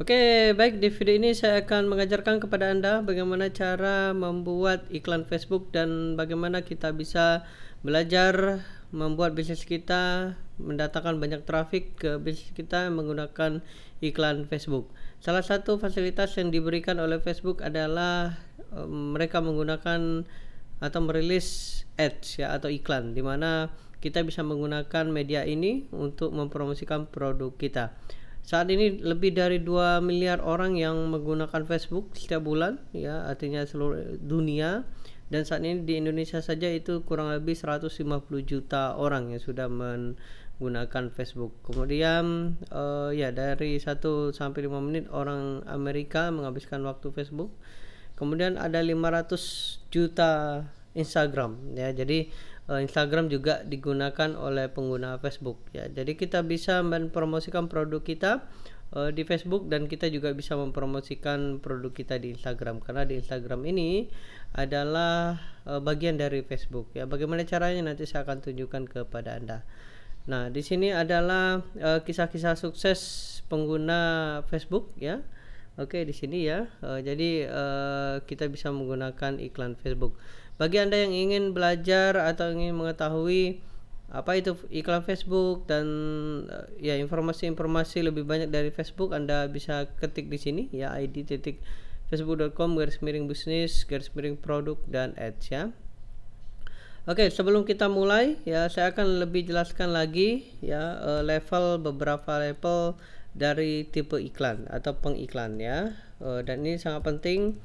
Oke, baik, di video ini saya akan mengajarkan kepada Anda bagaimana cara membuat iklan Facebook dan bagaimana kita bisa belajar membuat bisnis kita, mendatangkan banyak trafik ke bisnis kita menggunakan iklan Facebook. Salah satu fasilitas yang diberikan oleh Facebook adalah mereka menggunakan atau merilis ads, ya, atau iklan, di mana kita bisa menggunakan media ini untuk mempromosikan produk kita. Saat ini lebih dari 2 miliar orang yang menggunakan Facebook setiap bulan, ya, artinya seluruh dunia, dan saat ini di Indonesia saja itu kurang lebih 150 juta orang yang sudah menggunakan Facebook. Kemudian ya, dari 1 sampai 5 menit orang Amerika menghabiskan waktu Facebook. Kemudian ada 500 juta Instagram, ya. Jadi Instagram juga digunakan oleh pengguna Facebook, ya. Jadi kita bisa mempromosikan produk kita di Facebook, dan kita juga bisa mempromosikan produk kita di Instagram, karena di Instagram ini adalah bagian dari Facebook, ya. Bagaimana caranya nanti saya akan tunjukkan kepada Anda. Nah, di sini adalah kisah-kisah sukses pengguna Facebook, ya. Oke, di sini, ya. Jadi kita bisa menggunakan iklan Facebook. Bagi Anda yang ingin belajar atau ingin mengetahui apa itu iklan Facebook dan ya, informasi-informasi lebih banyak dari Facebook, Anda bisa ketik di sini, ya, id.facebook.com/bisnis/produk dan ads, ya. Oke, sebelum kita mulai, ya, saya akan lebih jelaskan lagi, ya, beberapa level dari tipe iklan atau pengiklan, ya. Dan ini sangat penting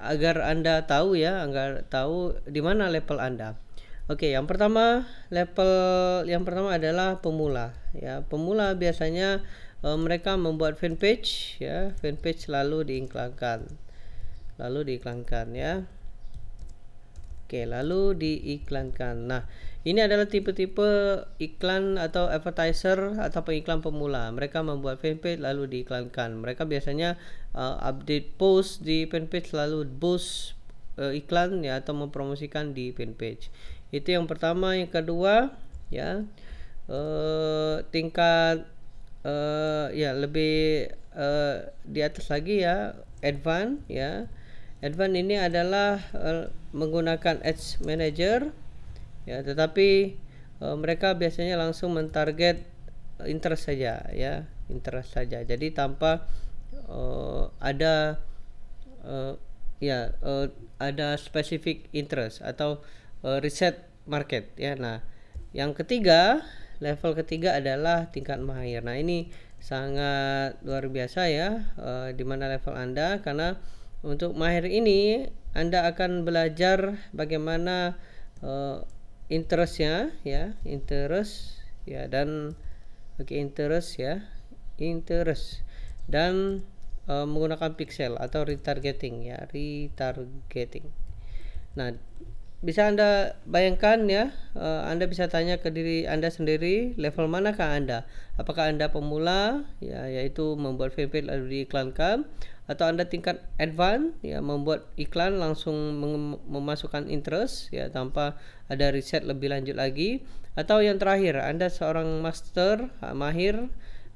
agar Anda tahu, ya, agar tahu di mana level Anda. Oke, yang pertama, adalah pemula, ya. Pemula biasanya mereka membuat fanpage, ya, lalu diiklankan, ya. Oke, lalu diiklankan. Nah, ini adalah tipe-tipe iklan atau advertiser atau pengiklan pemula. Mereka membuat fanpage lalu diiklankan. Mereka biasanya update post di fanpage lalu boost iklan, ya, atau mempromosikan di fanpage. Itu yang pertama. Yang kedua, ya, tingkat ya, lebih di atas lagi, ya, advance, ya. Advance ini adalah menggunakan ads manager, ya, tetapi mereka biasanya langsung mentarget interest saja, ya, jadi tanpa ada specific interest atau riset market, ya. Nah, yang ketiga, level ketiga adalah tingkat mahir. Nah, ini sangat luar biasa, ya, di mana level Anda, karena untuk mahir ini Anda akan belajar bagaimana interestnya, ya, interest dan menggunakan pixel atau retargeting, ya, Nah, bisa Anda bayangkan, ya, Anda bisa tanya ke diri Anda sendiri, level manakah Anda? Apakah Anda pemula, ya, yaitu membuat fanpage lalu diiklankan, atau Anda tingkat advance, ya, membuat iklan langsung memasukkan interest, ya, tanpa ada riset lebih lanjut lagi, atau yang terakhir Anda seorang master, mahir,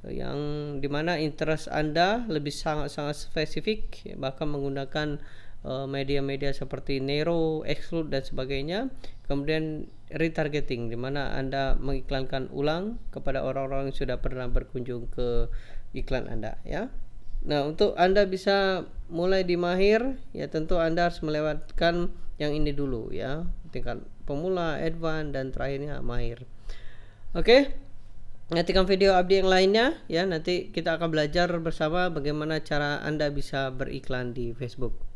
yang dimana interest Anda lebih sangat-sangat spesifik, ya, bahkan menggunakan media-media seperti narrow, exclude dan sebagainya. Kemudian retargeting, dimana Anda mengiklankan ulang kepada orang-orang yang sudah pernah berkunjung ke iklan Anda, ya. Nah, untuk Anda bisa mulai di mahir, ya, tentu Anda harus melewatkan yang ini dulu, ya, tingkat pemula, advance, dan terakhirnya mahir. Oke, nantikan video update yang lainnya, ya. Nanti kita akan belajar bersama bagaimana cara Anda bisa beriklan di Facebook.